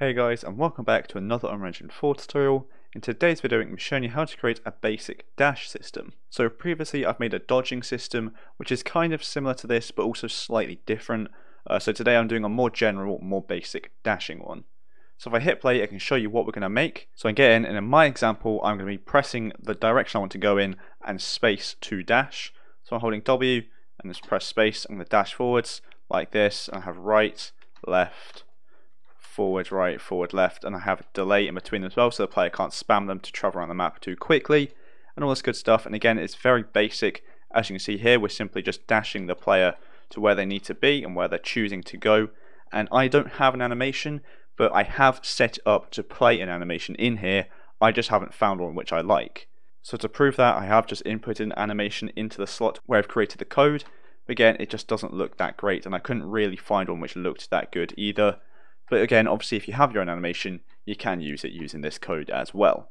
Hey guys, and welcome back to another Unreal Engine 4 tutorial. In today's video I'm showing you how to create a basic dash system. So previously I've made a dodging system which is kind of similar to this but also slightly different. So today I'm doing a more general, more basic dashing one. So if I hit play I can show you what we're going to make. So I can get in, and in my example I'm going to be pressing the direction I want to go in and space to dash. So I'm holding W and just press space. I'm going to dash forwards like this, and I have right, left, forward, right, forward, left, and I have a delay in between as well so the player can't spam them to travel around the map too quickly and all this good stuff. And again, it's very basic. As you can see here, we're simply just dashing the player to where they need to be and where they're choosing to go. And I don't have an animation, but I have set up to play an animation in here. I just haven't found one which I like. So to prove that, I have just inputted an animation into the slot where I've created the code. Again, it just doesn't look that great, and I couldn't really find one which looked that good either. But again, obviously if you have your own animation, you can use it using this code as well.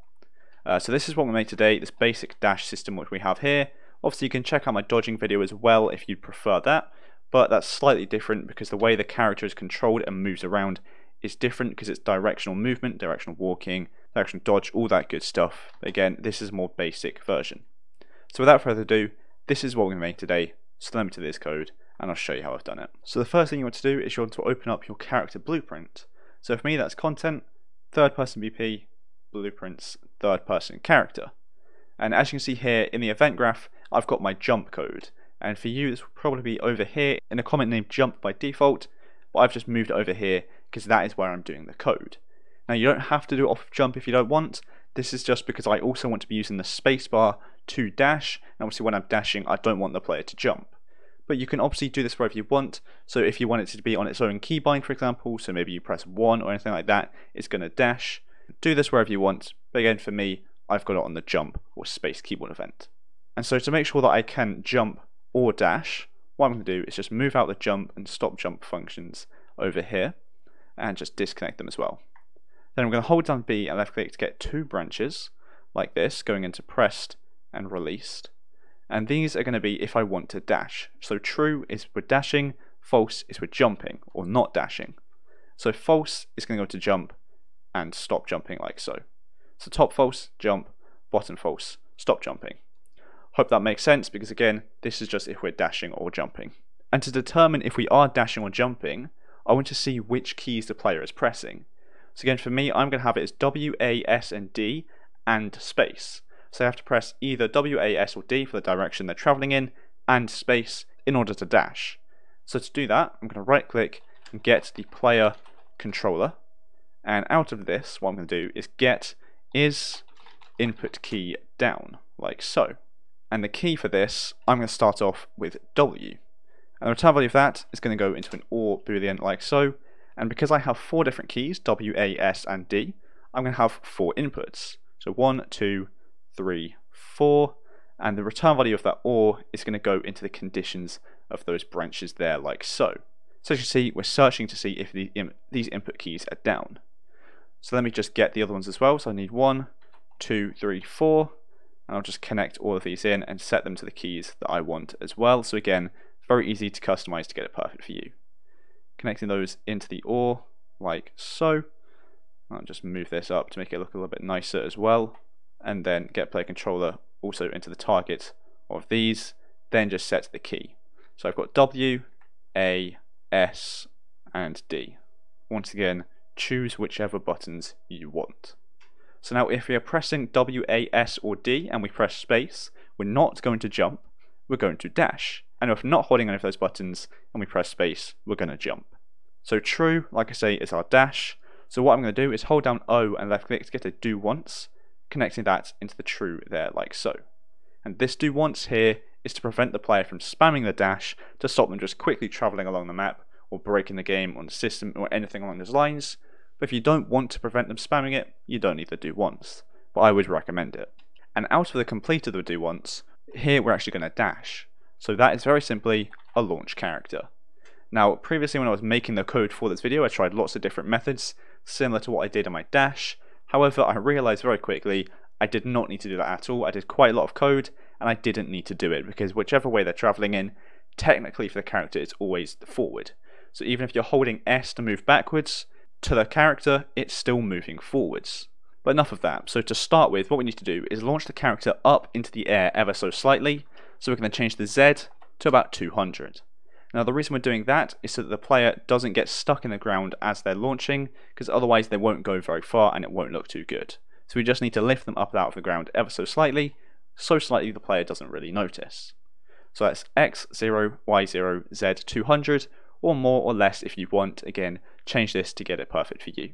So this is what we made today, this basic dash system which we have here. Obviously you can check out my dodging video as well if you prefer that, but that's slightly different because the way the character is controlled and moves around is different because it's directional movement, directional walking, directional dodge, all that good stuff. But again, this is a more basic version. So without further ado, this is what we made today, so let me to this code and I'll show you how I've done it. So the first thing you want to do is you want to open up your character blueprint. So for me that's content, third person BP, blueprints, third person character. And as you can see here in the event graph, I've got my jump code. And for you this will probably be over here in a comment named jump by default, but I've just moved over here because that is where I'm doing the code. Now you don't have to do it off of jump if you don't want. This is just because I also want to be using the spacebar to dash, and obviously when I'm dashing I don't want the player to jump. But you can obviously do this wherever you want. So if you want it to be on its own keybind, for example, so maybe you press 1 or anything like that, it's going to dash. Do this wherever you want, but again for me I've got it on the jump or space keyboard event. And so to make sure that I can jump or dash, what I'm going to do is just move out the jump and stop jump functions over here and just disconnect them as well. Then I'm going to hold down B and left click to get two branches like this going into pressed and released. And these are going to be if I want to dash. So true is we're dashing, false is we're jumping or not dashing. So false is going to go to jump and stop jumping like so. So top false, jump, bottom false, stop jumping. Hope that makes sense because again, this is just if we're dashing or jumping. And to determine if we are dashing or jumping, I want to see which keys the player is pressing. So again, for me, I'm going to have it as W, A, S, and D and space. So I have to press either W, A, S, or D for the direction they're traveling in and space in order to dash. So to do that, I'm going to right click and get the player controller. And out of this, what I'm going to do is get is input key down, like so. And the key for this, I'm going to start off with W. And the return value of that is going to go into an OR boolean like so. And because I have four different keys, W, A, S, and D, I'm going to have four inputs. So 1, 2, 3, 4, and the return value of that OR is going to go into the conditions of those branches there like so. So as you can see, we're searching to see if these input keys are down. So let me just get the other ones as well. So I need 1, 2, 3, 4, and I'll just connect all of these in and set them to the keys that I want as well. So again, very easy to customize to get it perfect for you. Connecting those into the OR like so. I'll just move this up to make it look a little bit nicer as well. And then get player controller also into the target of these, then just set the key. So I've got W, A, S, and D. Once again, choose whichever buttons you want. So now if we are pressing W, A, S, or D and we press space, we're not going to jump, we're going to dash. And if not holding any of those buttons and we press space, we're going to jump. So true, like I say, is our dash. So what I'm going to do is hold down O and left click to get a do once, connecting that into the true there like so. And this do once here is to prevent the player from spamming the dash to stop them just quickly traveling along the map or breaking the game on the system or anything along those lines. But if you don't want to prevent them spamming it, you don't need the do once, but I would recommend it. And out of the complete of the do once, here we're actually going to dash. So that is very simply a launch character. Now previously when I was making the code for this video, I tried lots of different methods similar to what I did in my dash. However, I realized very quickly I did not need to do that at all. I did quite a lot of code and I didn't need to do it because whichever way they're traveling in, technically for the character it's always forward. So even if you're holding S to move backwards, to the character, it's still moving forwards. But enough of that. So to start with, what we need to do is launch the character up into the air ever so slightly, so we can then change the Z to about 200. Now the reason we're doing that is so that the player doesn't get stuck in the ground as they're launching, because otherwise they won't go very far and it won't look too good. So we just need to lift them up out of the ground ever so slightly the player doesn't really notice. So that's X0, Y0, Z 200, or more or less if you want. Again, change this to get it perfect for you.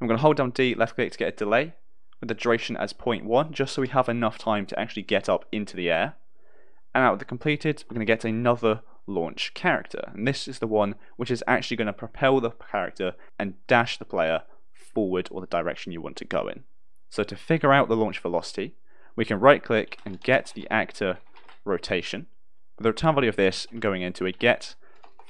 I'm going to hold down D, left click to get a delay, with the duration as 0.1, just so we have enough time to actually get up into the air. And out of the completed, we're going to get another launch character, and this is the one which is actually going to propel the character and dash the player forward or the direction you want to go in. So to figure out the launch velocity, we can right click and get the actor rotation, with the return value of this going into a get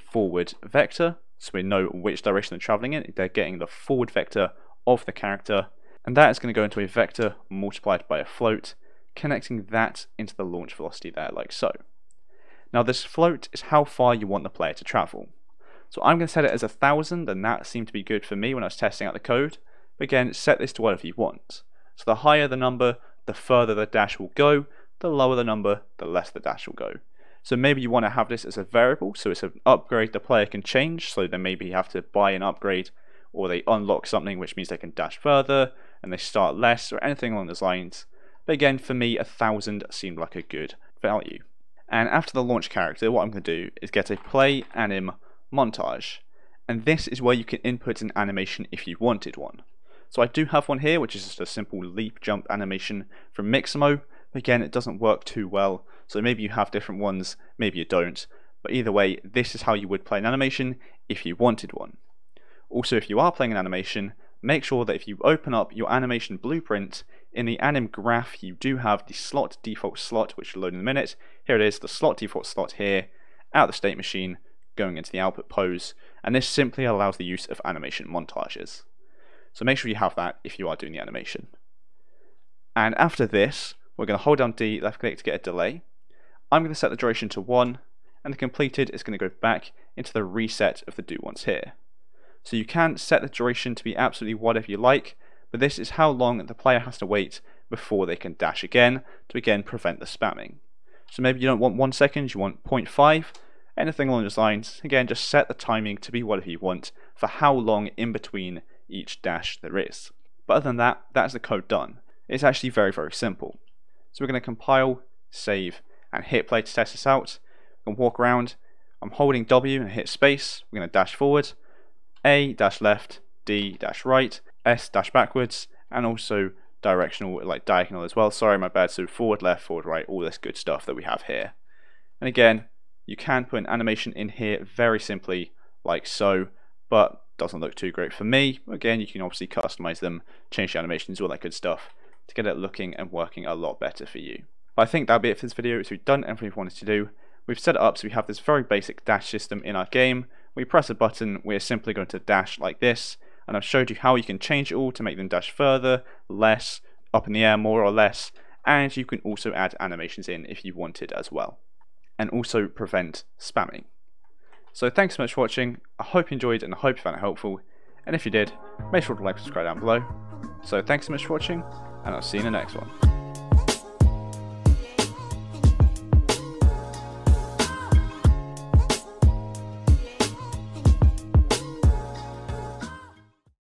forward vector, so we know which direction they're traveling in. They're getting the forward vector of the character, and that is going to go into a vector multiplied by a float, connecting that into the launch velocity there, like so. Now this float is how far you want the player to travel. So I'm going to set it as 1000, and that seemed to be good for me when I was testing out the code. But again, set this to whatever you want. So the higher the number, the further the dash will go. The lower the number, the less the dash will go. So maybe you want to have this as a variable, so it's an upgrade the player can change, so they maybe have to buy an upgrade, or they unlock something which means they can dash further, and they start less, or anything along those lines. But again, for me, 1000 seemed like a good value. And after the launch character, what I'm going to do is get a play anim montage. And this is where you can input an animation if you wanted one. So I do have one here, which is just a simple leap jump animation from Mixamo. Again, it doesn't work too well, so maybe you have different ones, maybe you don't. But either way, this is how you would play an animation if you wanted one. Also, if you are playing an animation, make sure that if you open up your animation blueprint, in the anim graph you do have the slot default slot, which will load in a minute. Here it is, the slot default slot here, out of the state machine, going into the output pose, and this simply allows the use of animation montages. So make sure you have that if you are doing the animation. And after this, we're going to hold down D, left click to get a delay. I'm going to set the duration to 1, and the completed is going to go back into the reset of the do once here. So you can set the duration to be absolutely whatever you like, but this is how long the player has to wait before they can dash again, to again prevent the spamming. So maybe you don't want 1 second, you want 0.5, anything along those lines. Again, just set the timing to be whatever you want for how long in between each dash there is. But other than that, that's the code done. It's actually very, very simple. So we're going to compile, save, and hit play to test this out. We can walk around. I'm holding W and hit space. We're going to dash forward, A dash left, D dash right, S dash backwards, and also directional, like diagonal as well. Sorry, my bad. So forward left, forward right, all this good stuff that we have here. And again, you can put an animation in here very simply, like so, but doesn't look too great for me. Again, you can obviously customize them, change the animations, all that good stuff to get it looking and working a lot better for you. But I think that'll be it for this video. So we've done everything we wanted to do. We've set it up so we have this very basic dash system in our game. We press a button, we're simply going to dash like this, and I've showed you how you can change it all to make them dash further, less, up in the air more or less, and you can also add animations in if you wanted as well, and also prevent spamming. So thanks so much for watching, I hope you enjoyed and I hope you found it helpful, and if you did, make sure to like and subscribe down below. So thanks so much for watching, and I'll see you in the next one.